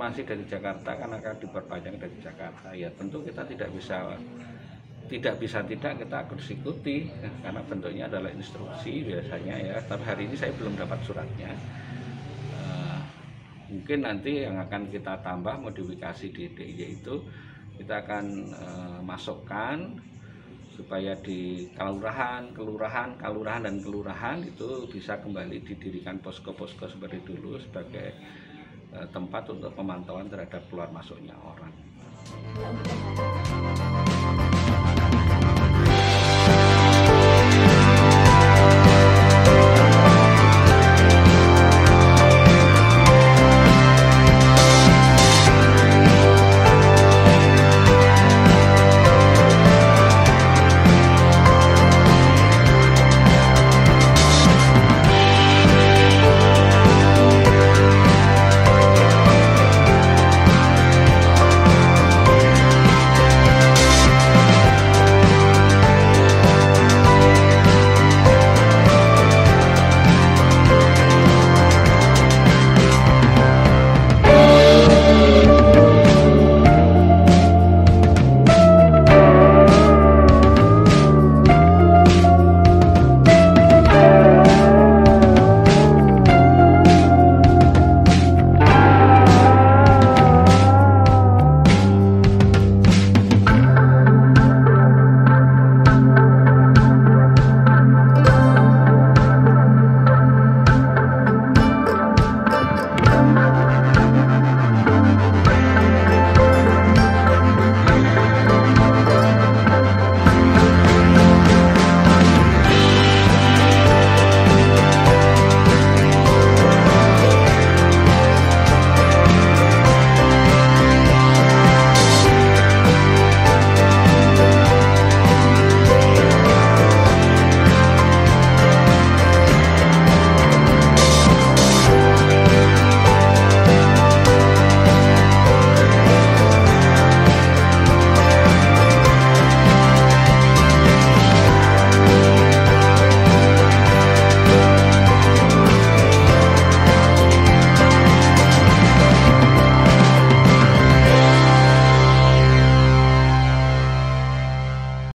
informasi dari Jakarta kan akan diperpanjang dari Jakarta, ya tentu kita tidak bisa kita harus ikuti karena bentuknya adalah instruksi biasanya ya. Tapi hari ini saya belum dapat suratnya. Mungkin nanti yang akan kita tambah modifikasi di DIY itu kita akan masukkan supaya di kelurahan itu bisa kembali didirikan posko-posko seperti dulu sebagai tempat untuk pemantauan terhadap keluar masuknya orang.